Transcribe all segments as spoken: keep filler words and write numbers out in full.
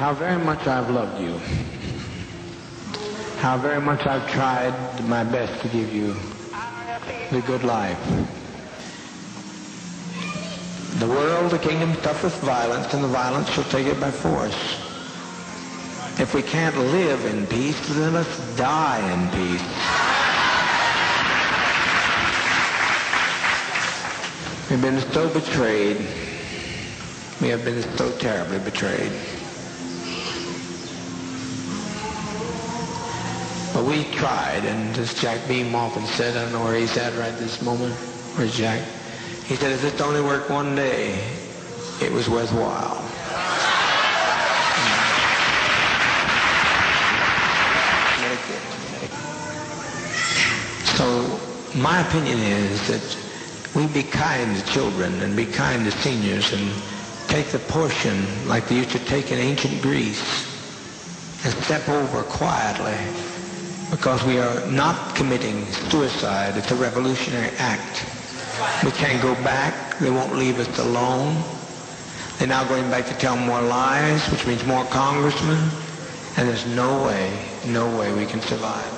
How very much I've loved you. How very much I've tried my best to give you the good life. The world, the kingdom, toughest violence, and the violence shall take it by force. If we can't live in peace, then let's die in peace. We've been so betrayed. We have been so terribly betrayed. But we tried, and as Jack Beam often said, I don't know where he's at right this moment. Where's Jack? He said, if this only worked one day, it was worthwhile. So my opinion is that we be kind to children and be kind to seniors and take the portion like they used to take in ancient Greece and step over quietly, because we are not committing suicide. It's a revolutionary act. We can't go back. They won't leave us alone. They're now going back to tell more lies, which means more congressmen. And there's no way, no way we can survive.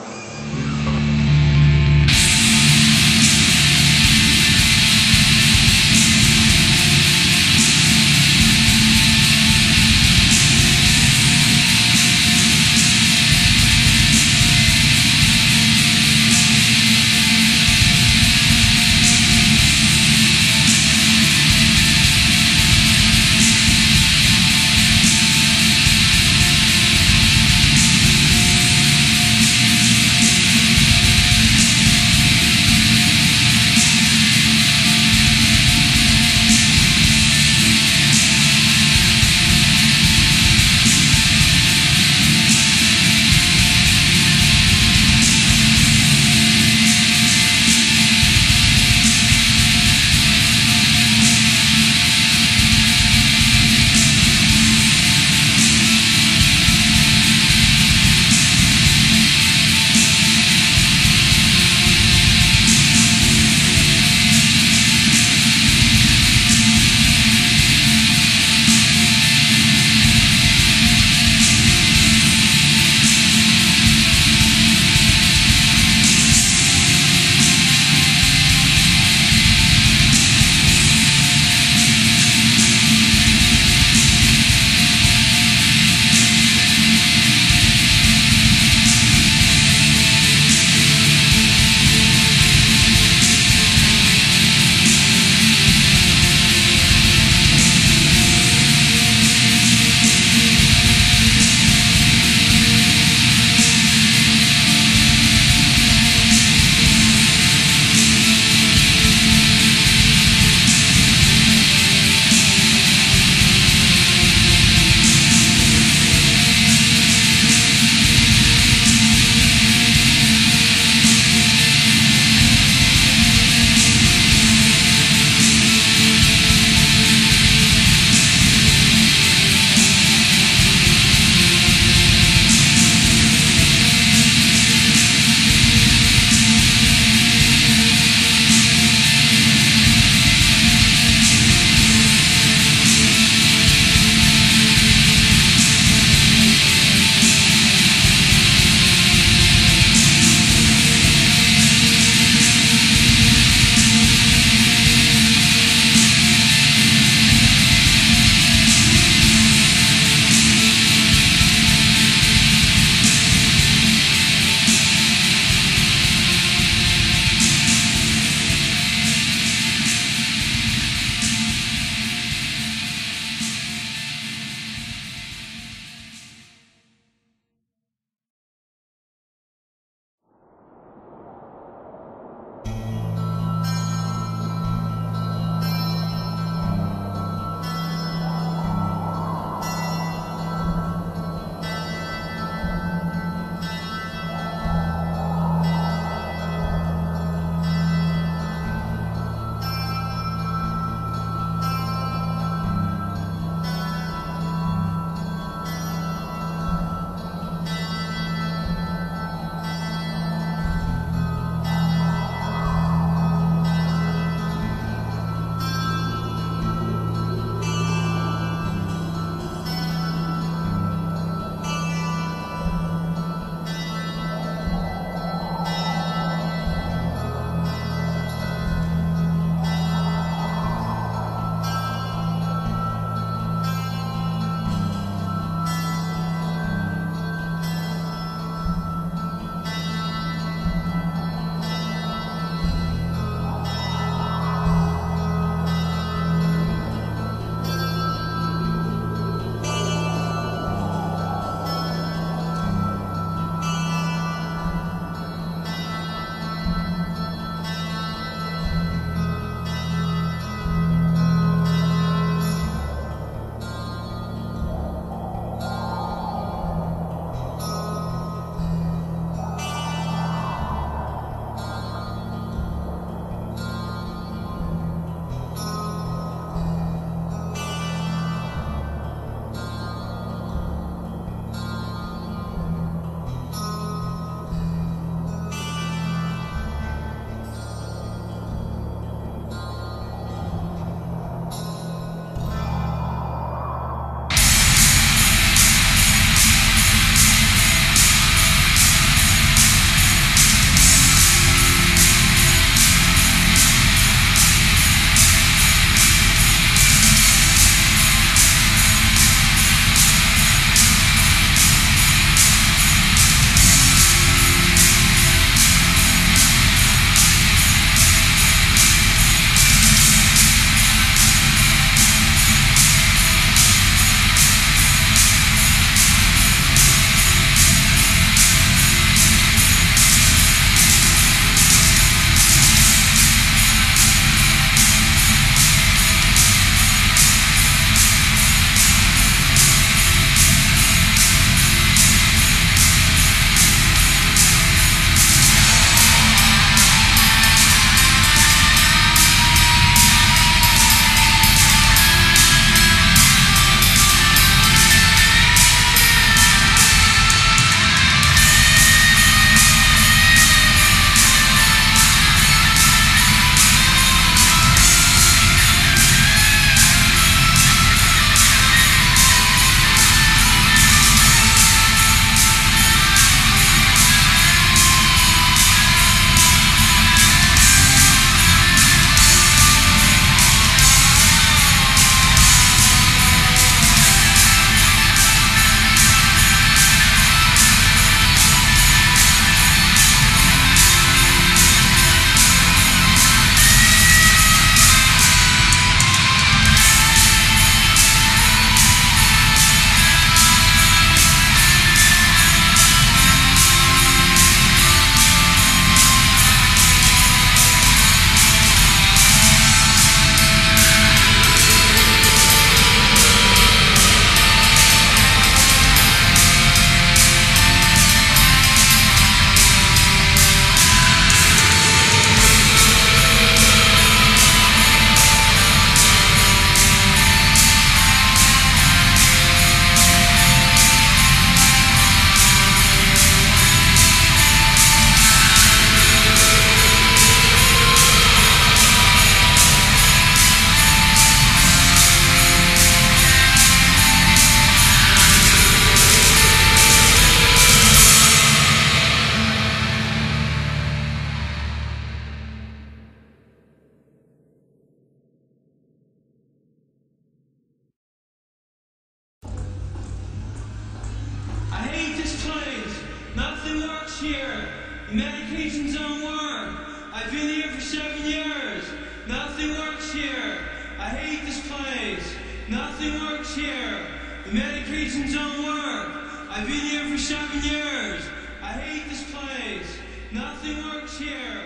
here, medications don't work. I've been here for seven years. Nothing works here. I hate this place. Nothing works here. The medications don't work. I've been here for seven years. I hate this place. Nothing works here.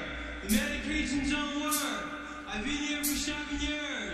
The medications don't work. I've been here for seven years.